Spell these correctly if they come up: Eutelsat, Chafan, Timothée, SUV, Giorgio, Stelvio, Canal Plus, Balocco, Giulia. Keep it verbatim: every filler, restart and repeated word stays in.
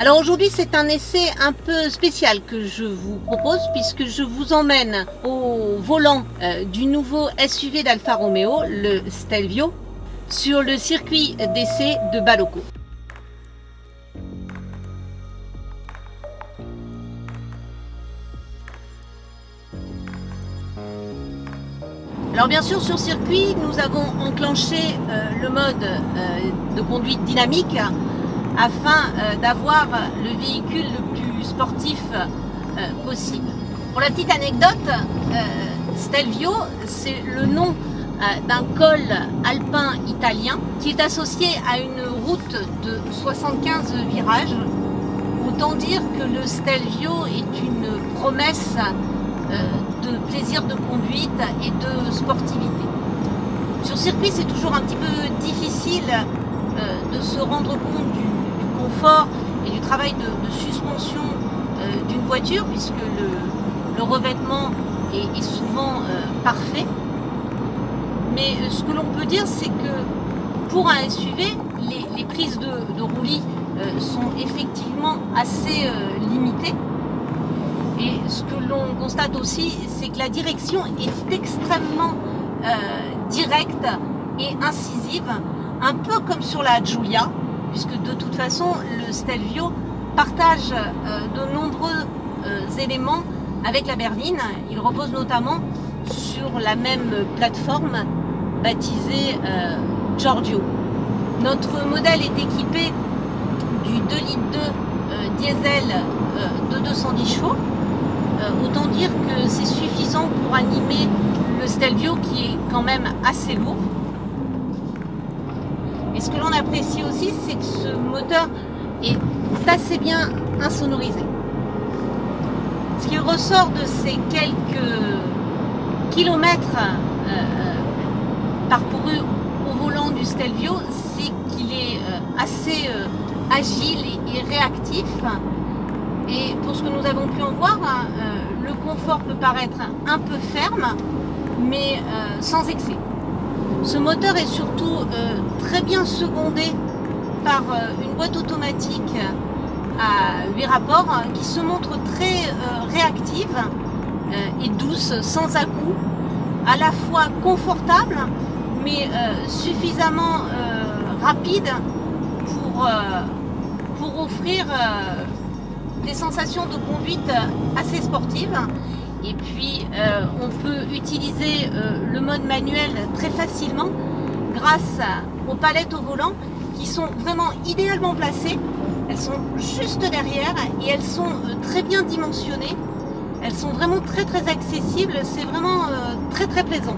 Alors aujourd'hui c'est un essai un peu spécial que je vous propose puisque je vous emmène au volant euh, du nouveau S U V d'Alfa Romeo, le Stelvio, sur le circuit d'essai de Balocco. Alors bien sûr, sur circuit, nous avons enclenché euh, le mode euh, de conduite dynamique afin euh, d'avoir le véhicule le plus sportif euh, possible. Pour la petite anecdote, euh, Stelvio, c'est le nom euh, d'un col alpin italien qui est associé à une route de soixante-quinze virages. Autant dire que le Stelvio est une promesse de plaisir de conduite et de sportivité. Sur circuit, c'est toujours un petit peu difficile euh, de se rendre compte du, du confort et du travail de, de suspension euh, d'une voiture, puisque le, le revêtement est, est souvent euh, parfait. Mais euh, ce que l'on peut dire, c'est que pour un S U V, les, les prises de, de roulis euh, sont effectivement assez euh, limitées. Et ce que l'on constate aussi, c'est que la direction est extrêmement euh, directe et incisive, un peu comme sur la Giulia, puisque de toute façon, le Stelvio partage euh, de nombreux euh, éléments avec la berline. Il repose notamment sur la même plateforme baptisée euh, Giorgio. Notre modèle est équipé du deux litres deux euh, diesel euh, de deux cent dix chevaux. Autant dire que c'est suffisant pour animer le Stelvio qui est quand même assez lourd. Et ce que l'on apprécie aussi, c'est que ce moteur est assez bien insonorisé. Ce qui ressort de ces quelques kilomètres euh, parcourus au volant du Stelvio, c'est qu'il est euh, assez euh, agile et, et réactif. Et pour ce que nous avons pu en voir, euh, le confort peut paraître un peu ferme, mais euh, sans excès. Ce moteur est surtout euh, très bien secondé par euh, une boîte automatique à huit rapports hein, qui se montre très euh, réactive euh, et douce, sans à-coups, à la fois confortable, mais euh, suffisamment euh, rapide pour, euh, pour offrir Euh, des sensations de conduite assez sportives. Et puis euh, on peut utiliser euh, le mode manuel très facilement grâce aux palettes au volant qui sont vraiment idéalement placées. Elles sont juste derrière et elles sont euh, très bien dimensionnées. Elles sont vraiment très très accessibles. C'est vraiment euh, très très plaisant.